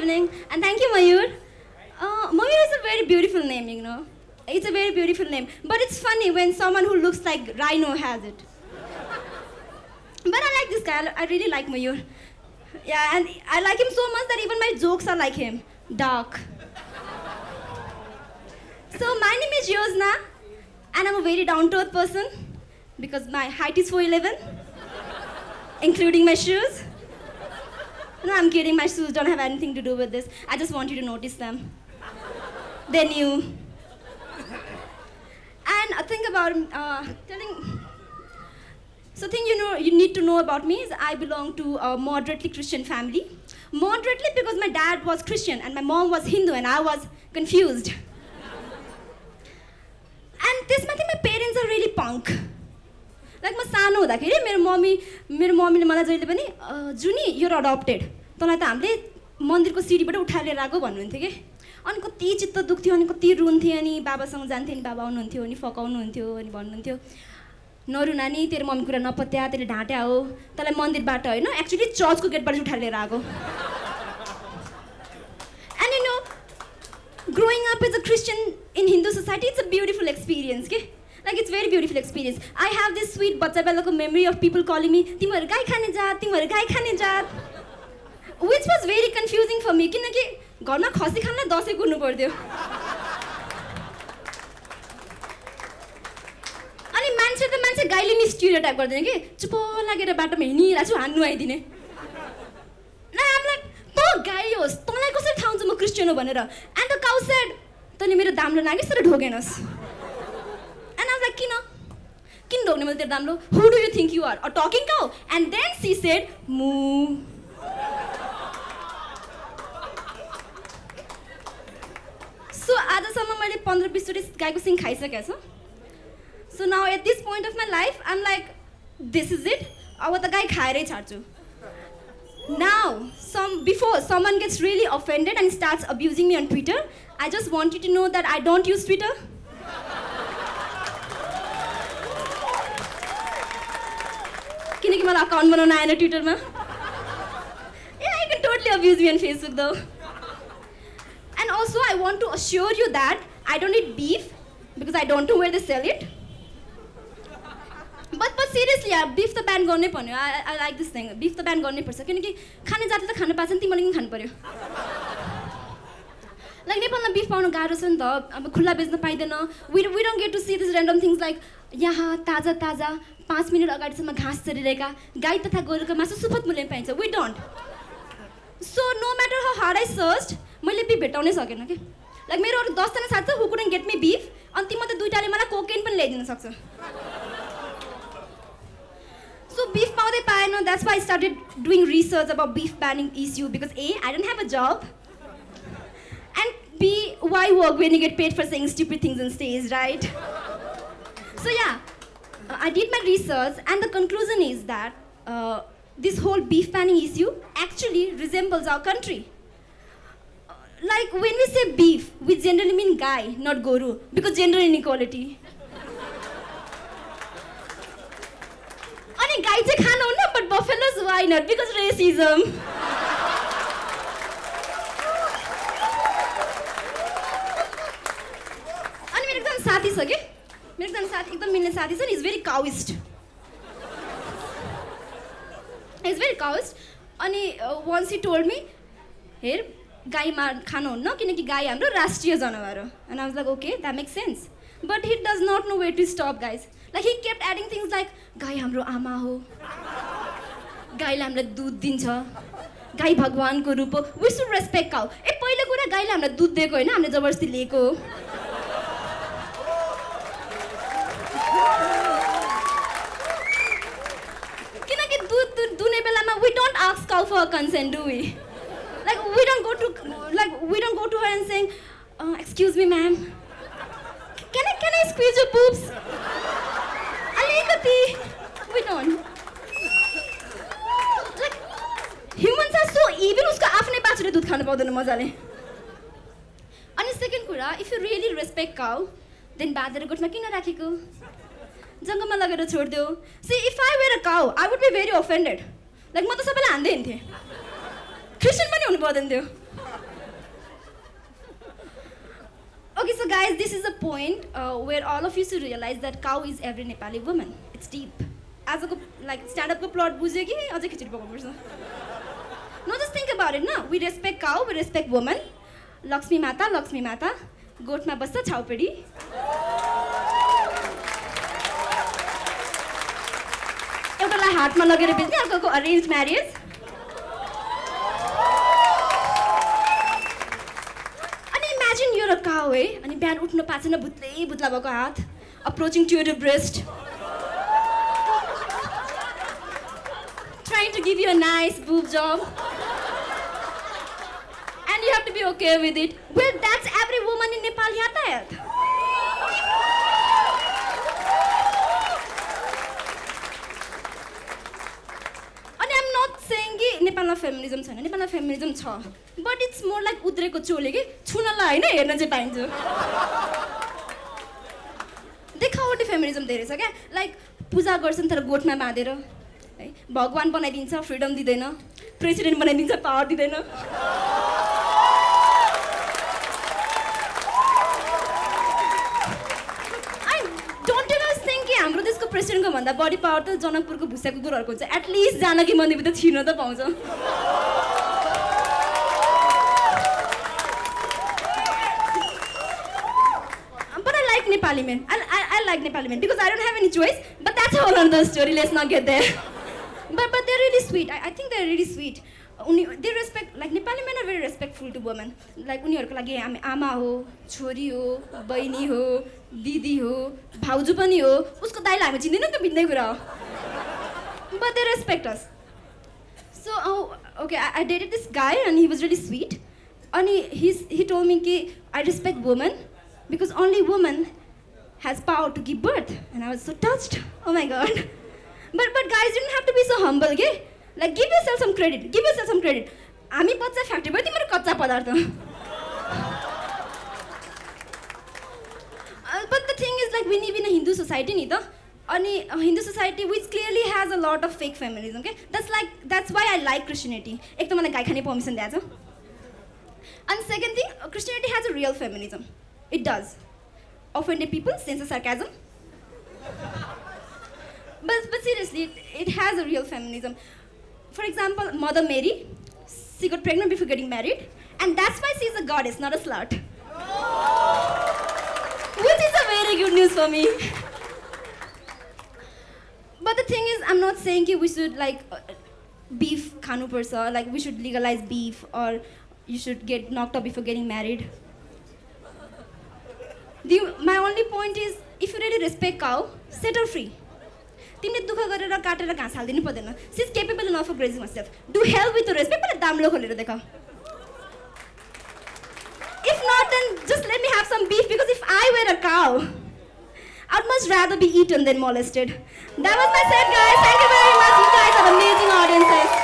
evening, and thank you, Mayur. Mayur is a very beautiful name, you know. It's a very beautiful name. But it's funny when someone who looks like Rhino has it. But I like this guy. I really like Mayur. Yeah, and I like him so much that even my jokes are like him. Dark. So my name is Yozana, and I'm a very down-to-earth person because my height is 4'11", including my shoes. No, I'm kidding. My shoes don't have anything to do with this. I just want you to notice them. They're new. And I think about thing you need to know about me is I belong to a moderately Christian family. Moderately because my dad was Christian and my mom was Hindu and I was confused. And this I think my parents are really punk. Like my sano da kheri mere mommy le mala jaile pani juni you're adopted. Tala ta hamle mandir ko siri bata uthaler rago bhannunthe ke. Ani kati chitta dukhthyo ani kati runthe ani baba sang janthe ani baba aununthyo ani fakaununthyo ani bhannuntyo. Noru nani, tera mummy kura na patya, tera dhaate aao. Tala mandir bata hoina, actually church ko gate bata uthaler aako. And you know, growing up as a Christian in Hindu society, it's a beautiful experience, okay? Like it's very beautiful experience. I have this sweet bacha belako memory of people calling me, timharu gai khane jaat, which was very confusing for me. Kinaki garma khasi khana dasai kurnu pardyo. The guy in his stereotype got the game. Chupola get a bottom in here as you had no idea. I'm like, poor guys, don't like us at towns of a Christian of another. And the cow said, Tony made a damn language that hogan us. And I was like, Kino, who do you think you are? A talking cow. And then she said, moo. So other summer, my 15 this guy could sing Kaiser Castle. So now at this point of my life, I'm like, this is it. I was the guy khayre chharchu. Now, before someone gets really offended and starts abusing me on Twitter, I just want you to know that I don't use Twitter. Kinaki mala account banauna aena Twitter ma. Yeah, you can totally abuse me on Facebook though. And also, I want to assure you that I don't eat beef because I don't know where they sell it. But seriously, I beef the ban garnai paryo. I like this thing. Beef the ban garnai parcha. Kyunki khane jaatile ta khana paachha ni timalai ni khanu paryo. Like Nepalma beef paunu garo cha ni ta. Aba khulla bechna paidaina. We don't get to see these random things like yaha taza 5 minute agadi samma ghas charireka gai tatha goruko maasa supat mulyama paincha. We don't. So no matter how hard I searched, maile beef betaunai sakena ke. Like mero aru 10 jana satcha who couldn't get me beef, anti mata dui ta le mala cocaine pani laidina sakcha. So beef powder payano, that's why I started doing research about beef banning issue because A, I don't have a job, and B, why work when you get paid for saying stupid things on stage, right? So yeah, I did my research and the conclusion is that this whole beef banning issue actually resembles our country. Like when we say beef, we generally mean guy, not guru, because gender inequality. Guys say khana hunna, but buffaloes why not? Because racism. And mere ekdam sathi cha ke, mere ekdam milne sathi cha ni, is very cowist. He's very cowist. Ani once he told me, here gai khana hunna kinaki gai hamro rashtriya janavar ho. And I was like, okay, that makes sense. But he does not know where to stop, guys. Like he kept adding things like gai hamro ama ho, gai le hamra dud dincha, gai bhagwan ko rup ho. We should respect cow. E pahila kura gai le hamra dud deko hoina, hamle zabardasti leko ho. Kinaki dud dune bela ma we don't ask cow for consent, do we? Like we don't go to her and saying, excuse me, ma'am. Can I squeeze your boobs? Alikati. We don't. Like, humans are so evil. Usko aafnai bachule dudh khana paudena majale. And the second kura, if you really respect cow, then badera gotma kina rakeko? Jangama lagera chhoddiyo. See, if I were a cow, I would be very offended. Like ma ta sabailai handai hinthe. Christian pani hunu pardain thyo. Okay, so guys, this is a point where all of you should realize that cow is every Nepali woman. It's deep. As a like stand-up plot, no, just think about it, no? We respect cow, we respect woman. Lakshmi mata, goat ma basta chaupadi. Eutalai hat ma lagera bechne, arkaको arranged marriage. Imagine you're a cow, eh? And you can't get up and get up and get approaching to your breast. Trying to give you a nice boob job. And you have to be okay with it. Well, that's every woman in Nepal. And I'm not saying that Nepal feminism is not. Nepal feminism is not. But it's more like udreko chole ke chunala hai na erna je painjo. Dekhaote feminism there is, okay? Like puja garchan tara goat ma badera, right? Bhagwan banaidincha freedom didaina, president banaidincha power didaina. I don't ever think ke hamro desko president ko bhanda body power ta Janakpur ko bhusa ko gurharko huncha. At least Janaki Mandir ta chhirna ta pauncha. Nepali men. I like Nepali men because I don't have any choice, but that's a whole other story. Let's not get there. But they're really sweet. I think they're really sweet. They respect, like Nepali men are very respectful to women. Like unniharko lagi ama ho, chori ho, baini ho, didi ho, bhauju pani ho. Usko dai lai ma chindina ta bidnai kura. But they respect us. So okay, I dated this guy and he was really sweet. And he told me ki I respect women because only women has power to give birth, and I was so touched. Oh my God! But guys, you don't have to be so humble, okay? Like give yourself some credit. Give yourself some credit. I'm a pizza factory, but I'm a pizza producer. But the thing is, like we live in a Hindu society, neither. Only Hindu society, which clearly has a lot of fake feminism, okay? That's why I like Christianity. Ek to mane gai khane permission diya cha. And second thing, Christianity has a real feminism. It does. Offended people, sense of sarcasm. But seriously, it has a real feminism. For example, Mother Mary, she got pregnant before getting married, and that's why she's a goddess, not a slut. Which is a very good news for me. But the thing is, I'm not saying we should like beef khanu parcha, like we should legalize beef, or you should get knocked up before getting married. My only point is, if you really respect cow, set her free. She's capable enough of grazing herself. Do hell with your respect, but if not, then just let me have some beef, because if I were a cow, I'd much rather be eaten than molested. That was my set, guys. Thank you very much. You guys are amazing audiences.